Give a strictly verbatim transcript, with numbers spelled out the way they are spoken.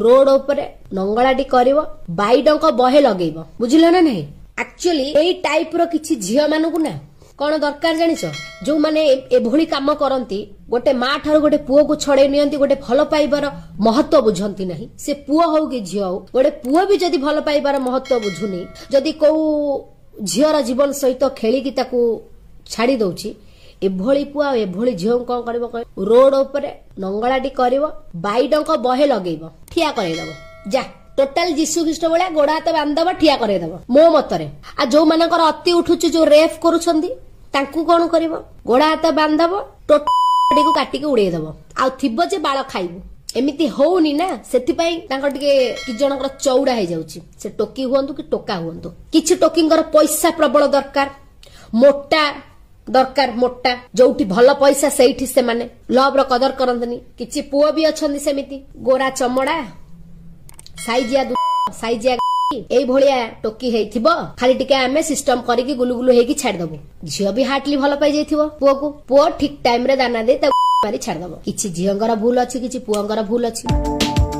Road उपरे नंगलाटी कर बैडंक बहे लगेब बुझिल ना नहीं। एक्चुअली एई टाइप रो किछि झियो मानकु ना कौन दरकार जानिस जो माने एभली काम करती गोटे माँ ठार गोटे पुओ को छड़े नियंती गोटे भल पाइबार महत्व बुझंती नहीं। से पुओ हो कि झियो हो गोटे पुओ भी जदि भल पाइबार महत्व बुझुनी जदि कौ झियर जीवन सहित खेलिकी ताकू छाड़ी दउछि एभली पुआ एभली झियो कौन करबो कह रोड ऊपर नंगलाटी करबो बाइडंक बहे लगेबो ठिया करे दबो जा टोटल जीशु ख्रीष्ट भलिया गोड़ा हाथ बांधब ठिया करे दबो मो मतरे। आ जो मानकर अति उठुछ जो रेफ करूछंदी तांकू कोन करबो गोड़ा हाथ बांधब टोटल को काटिके उड़े दबो आ थिबो जे बाळ खाइबो एमिति होउनी ना सेति पई तांकर टिके कि जनकर चौड़ा हे जाउची से टोकी हुंतु कि टोका हुंतु किछि टोकिंगर पैसा प्रबल दरकार मोटा दरकार मोटा जोटी भल पैसा सेठी से माने लव रो कदर करंतनी किछि पुओ भी अछंदी सेमिति गोरा चमड़ा साइजिया साइजिया एई भलिया टोकी हेथिबो खाली टिके आमे सिस्टम करिकि गुलुगुलु हेकि छाड़ दबो झियो भी हार्टली भल पाइ जैथिबो पुओ को पुओ ठीक टाइम रे दाना दे ता मारी छाड़ दबो किछि झियोंगर भूल अछि किछि पुओंगर भूल अछि।